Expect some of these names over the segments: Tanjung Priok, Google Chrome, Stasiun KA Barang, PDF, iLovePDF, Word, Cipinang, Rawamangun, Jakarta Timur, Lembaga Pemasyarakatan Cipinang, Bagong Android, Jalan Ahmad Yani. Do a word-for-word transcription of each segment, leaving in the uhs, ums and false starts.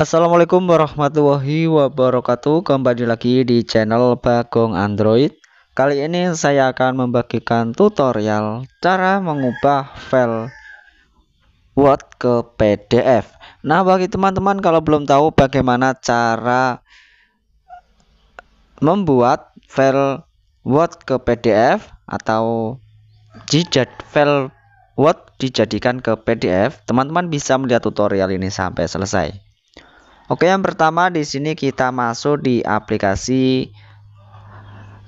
Assalamualaikum warahmatullahi wabarakatuh. Kembali lagi di channel Bagong Android. Kali ini saya akan membagikan tutorial cara mengubah file Word ke P D F. Nah, bagi teman-teman kalau belum tahu bagaimana cara membuat file Word ke P D F atau jika file Word dijadikan ke P D F, teman-teman bisa melihat tutorial ini sampai selesai. Oke, yang pertama di sini kita masuk di aplikasi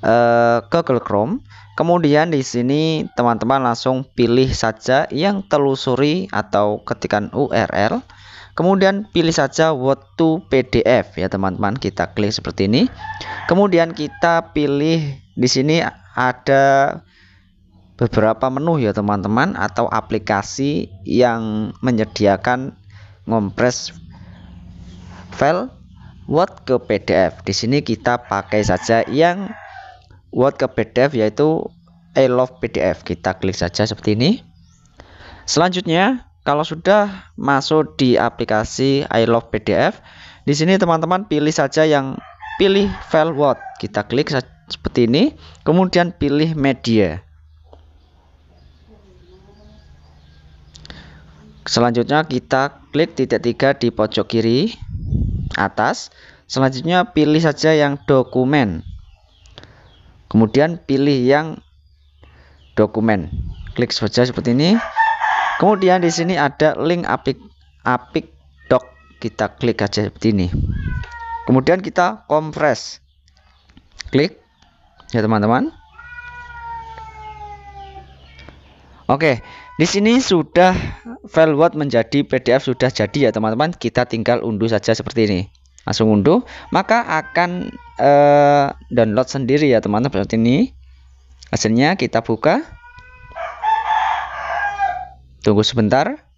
uh, Google Chrome. Kemudian di sini teman-teman langsung pilih saja yang telusuri atau ketikan U R L. Kemudian pilih saja Word to P D F ya teman-teman. Kita klik seperti ini. Kemudian kita pilih di sini ada beberapa menu ya teman-teman atau aplikasi yang menyediakan ngompres file Word ke P D F. Di sini kita pakai saja yang Word ke P D F yaitu iLovePDF. Kita klik saja seperti ini. Selanjutnya, kalau sudah masuk di aplikasi iLovePDF, di sini teman-teman pilih saja yang pilih file Word. Kita klik seperti ini, kemudian pilih media. Selanjutnya kita klik titik tiga di pojok kiri atas. Selanjutnya pilih saja yang dokumen, kemudian pilih yang dokumen, klik saja seperti ini. Kemudian di sini ada link apik apik doc, kita klik saja seperti ini. Kemudian kita kompres, klik ya teman-teman. Oke, di sini sudah file Word menjadi P D F sudah jadi ya teman-teman. Kita tinggal unduh saja seperti ini. Langsung unduh, maka akan uh, download sendiri ya teman-teman seperti ini. Hasilnya kita buka. Tunggu sebentar.